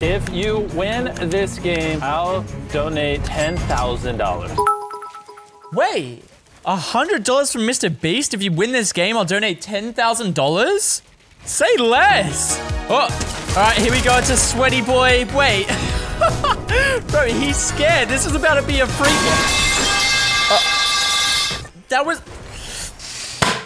If you win this game, I'll donate $10,000. Wait, $100 from MrBeast? If you win this game, I'll donate $10,000? Say less. Oh, all right, here we go. It's a sweaty boy. Wait, bro, he's scared. This is about to be a free game. That was